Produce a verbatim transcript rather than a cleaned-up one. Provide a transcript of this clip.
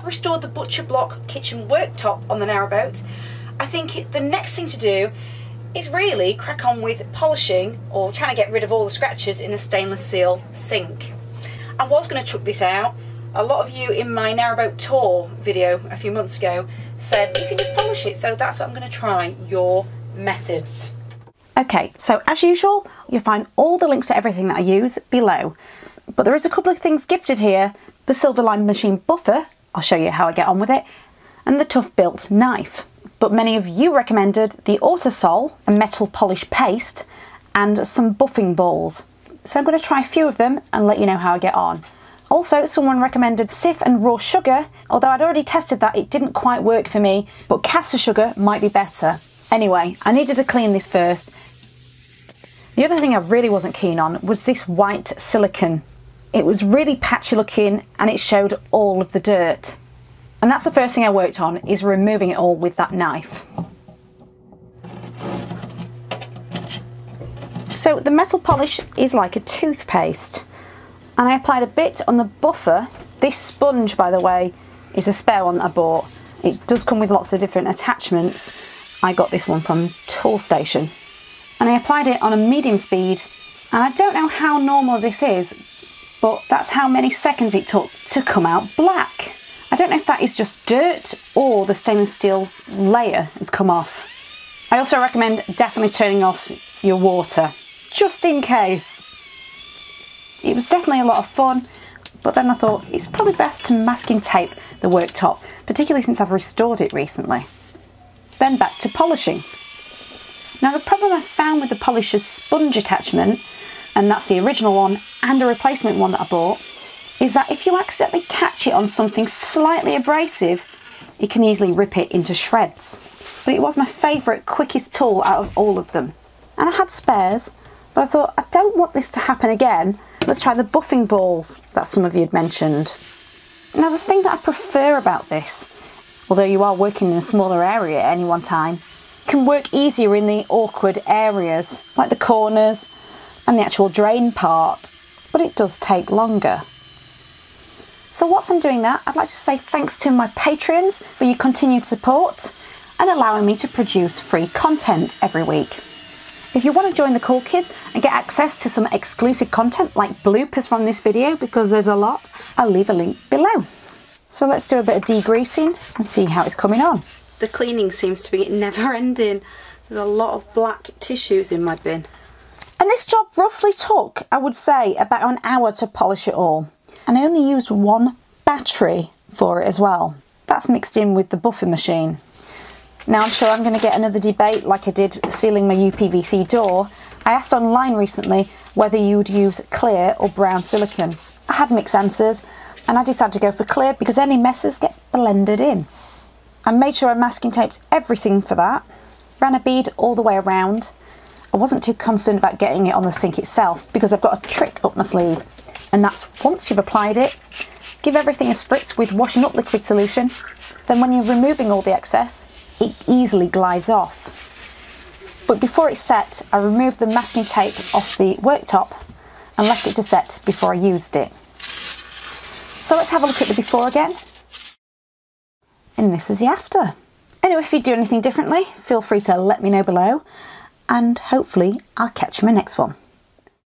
have restored the butcher block kitchen worktop on the narrowboat, I think the next thing to do is really crack on with polishing or trying to get rid of all the scratches in the stainless steel sink. I was going to chuck this out. A lot of you in my narrowboat tour video a few months ago said you can just polish it, so that's what I'm going to try, your methods. Okay, so as usual, you'll find all the links to everything that I use below. But there is a couple of things gifted here. The Silverline machine buffer, I'll show you how I get on with it, and the Toughbuilt knife. But many of you recommended the Autosol, a metal polish paste, and some buffing balls. So I'm going to try a few of them and let you know how I get on. Also, someone recommended Sif and raw sugar, although I'd already tested that, it didn't quite work for me, but caster sugar might be better. Anyway, I needed to clean this first. The other thing I really wasn't keen on was this white silicone. It was really patchy looking and it showed all of the dirt. And that's the first thing I worked on, is removing it all with that knife. So the metal polish is like a toothpaste, and I applied a bit on the buffer. This sponge, by the way, is a spare one that I bought. It does come with lots of different attachments. I got this one from Tool Station. And I applied it on a medium speed, and I don't know how normal this is, but that's how many seconds it took to come out black. I don't know if that is just dirt or the stainless steel layer has come off. I also recommend definitely turning off your water, just in case. It was definitely a lot of fun, but then I thought it's probably best to masking tape the worktop, particularly since I've restored it recently. Then back to polishing. Now the problem I found with the polisher's sponge attachment, and that's the original one and a replacement one that I bought, is that if you accidentally catch it on something slightly abrasive, it can easily rip it into shreds. But it was my favourite, quickest tool out of all of them. And I had spares, but I thought, I don't want this to happen again. Let's try the buffing balls that some of you had mentioned. Now the thing that I prefer about this, although you are working in a smaller area at any one time, can work easier in the awkward areas, like the corners and the actual drain part, but it does take longer. So whilst I'm doing that, I'd like to say thanks to my Patreons for your continued support and allowing me to produce free content every week. If you want to join the cool kids and get access to some exclusive content like bloopers from this video, because there's a lot, I'll leave a link below. So let's do a bit of degreasing and see how it's coming on. The cleaning seems to be never ending. There's a lot of black tissues in my bin. And this job roughly took, I would say, about an hour to polish it all. And I only used one battery for it as well. That's mixed in with the buffing machine. Now I'm sure I'm going to get another debate like I did sealing my U P V C door. I asked online recently whether you'd use clear or brown silicone. I had mixed answers and I decided to go for clear because any messes get blended in. I made sure I masking taped everything for that, ran a bead all the way around. I wasn't too concerned about getting it on the sink itself because I've got a trick up my sleeve. And that's once you've applied it, give everything a spritz with washing up liquid solution. Then when you're removing all the excess, it easily glides off. But before it's set, I removed the masking tape off the worktop and left it to set before I used it. So let's have a look at the before again. And this is the after. Anyway, if you do anything differently, feel free to let me know below, and hopefully I'll catch you in my next one.